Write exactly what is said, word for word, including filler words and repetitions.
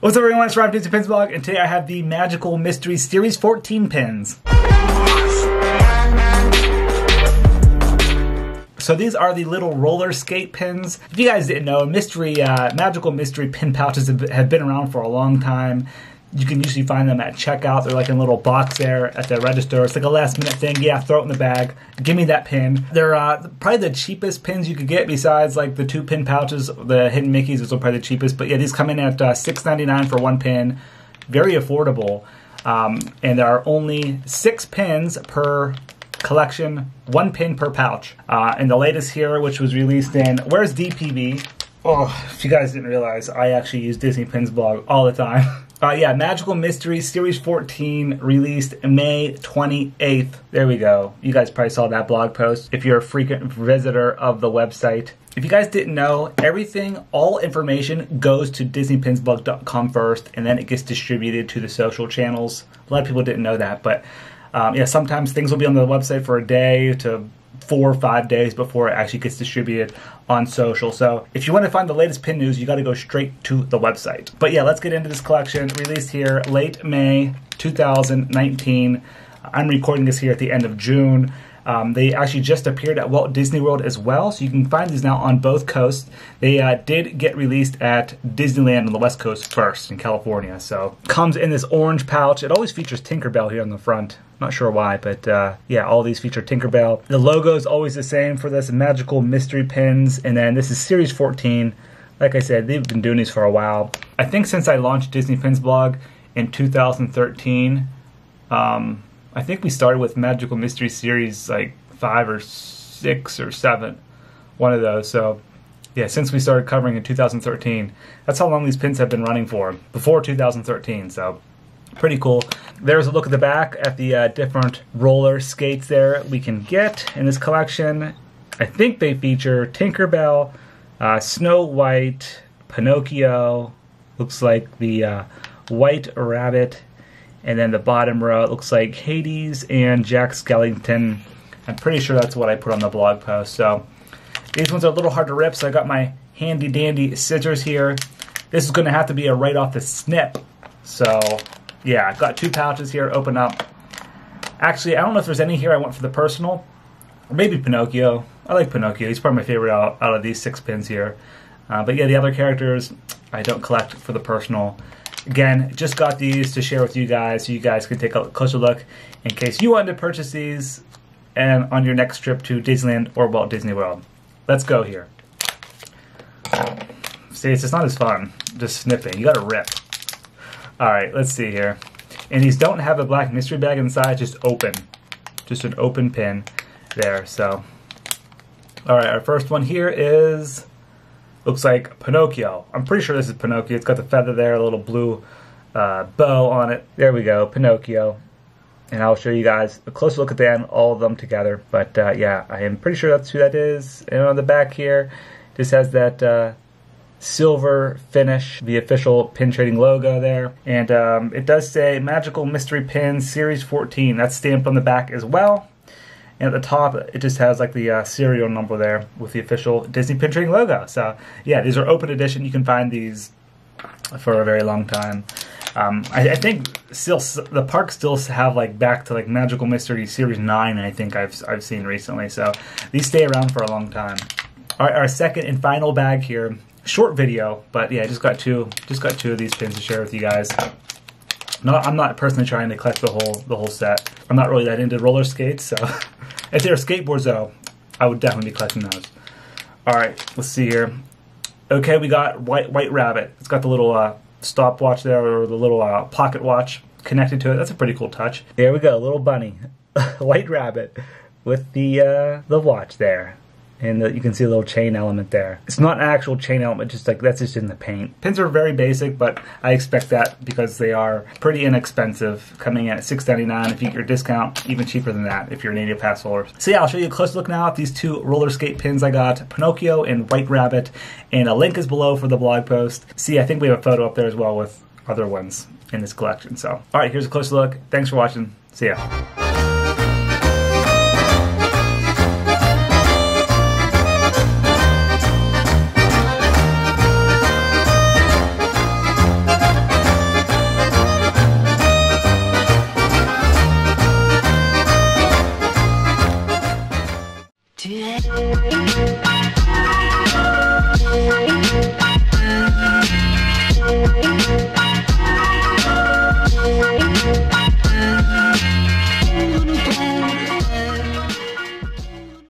What's up everyone, it's Rob from Disney Pins Blog, and today I have the Magical Mystery Series fourteen pins. So these are the little roller skate pins. If you guys didn't know, mystery, uh, Magical Mystery pin pouches have been around for a long time. You can usually find them at checkout. They're like in a little box there at the register. It's like a last minute thing. Yeah, throw it in the bag. Give me that pin. They're uh, probably the cheapest pins you could get besides like the two pin pouches, the Hidden Mickeys, which are probably the cheapest. But yeah, these come in at uh, six ninety-nine for one pin. Very affordable. Um, and there are only six pins per collection, one pin per pouch. Uh, and the latest here, which was released in, where's D P B? Oh, if you guys didn't realize, I actually use Disney Pins Blog all the time. Uh, yeah, Magical Mystery Series fourteen released May twenty-eighth. There we go. You guys probably saw that blog post if you're a frequent visitor of the website. If you guys didn't know, everything, all information goes to Disney Pins Blog dot com first, and then it gets distributed to the social channels. A lot of people didn't know that, but um, yeah, sometimes things will be on the website for a day to four or five days before it actually gets distributed on social. So if you want to find the latest pin news, you got to go straight to the website. But yeah, let's get into this collection released here late May two thousand nineteen. I'm recording this here at the end of June. Um, they actually just appeared at Walt Disney World as well, so you can find these now on both coasts. They uh, did get released at Disneyland on the West Coast first in California. So comes in this orange pouch. It always features Tinkerbell here on the front. Not sure why, but uh, yeah, all these feature Tinkerbell. The logo is always the same for this, Magical Mystery Pins, and then this is Series fourteen. Like I said, they've been doing these for a while. I think since I launched Disney Pins Blog in two thousand thirteen, um, I think we started with Magical Mystery Series like five or six or seven, one of those. So yeah, since we started covering in two thousand thirteen, that's how long these pins have been running for, before two thousand thirteen, so pretty cool. There's a look at the back at the uh, different roller skates there we can get in this collection. I think they feature Tinkerbell, uh, Snow White, Pinocchio, looks like the uh, White Rabbit, and then the bottom row, it looks like Hades and Jack Skellington. I'm pretty sure that's what I put on the blog post. So these ones are a little hard to rip, so I got my handy dandy scissors here. This is going to have to be a right off the snip. So yeah, I've got two pouches here, open up. Actually, I don't know if there's any here I want for the personal, or maybe Pinocchio. I like Pinocchio. He's probably my favorite out, out of these six pins here. Uh, but yeah, the other characters I don't collect for the personal. Again, just got these to share with you guys so you guys can take a closer look in case you wanted to purchase these and on your next trip to Disneyland or Walt Disney World. Let's go here. See, it's just not as fun just snipping. You gotta rip. All right, let's see here. And these don't have a black mystery bag inside, just open. Just an open pin there, so. All right, our first one here is, looks like Pinocchio. I'm pretty sure this is Pinocchio. It's got the feather there, a little blue uh, bow on it. There we go, Pinocchio. And I'll show you guys a closer look at the end, all of them together. But uh, yeah, I am pretty sure that's who that is. And on the back here, just has that uh, silver finish, the official pin trading logo there. And um, it does say Magical Mystery Pins Series fourteen. That's stamped on the back as well. And at the top, it just has like the uh, serial number there with the official Disney Pin Trading logo. So yeah, these are open edition. You can find these for a very long time. Um, I, I think still the parks still have like back to like Magical Mystery Series nine. I think I've I've seen recently. So these stay around for a long time. All right, our second and final bag here. Short video, but yeah, I just got two. Just got two of these pins to share with you guys. No, I'm not personally trying to collect the whole the whole set. I'm not really that into roller skates, so if they're skateboards though, I would definitely be collecting those. All right, let's see here. Okay, we got White White Rabbit. It's got the little uh, stopwatch there, or the little uh, pocket watch connected to it. That's a pretty cool touch. There we go, little bunny, White Rabbit, with the uh, the watch there, and the, you can see a little chain element there. It's not an actual chain element, just like that's just in the paint. Pins are very basic, but I expect that because they are pretty inexpensive, coming in at six ninety-nine. If you get your discount, even cheaper than that if you're an annual pass holder. So yeah, I'll show you a close look now at these two roller skate pins I got, Pinocchio and White Rabbit, and a link is below for the blog post. See, I think we have a photo up there as well with other ones in this collection, so. All right, here's a close look. Thanks for watching, see ya.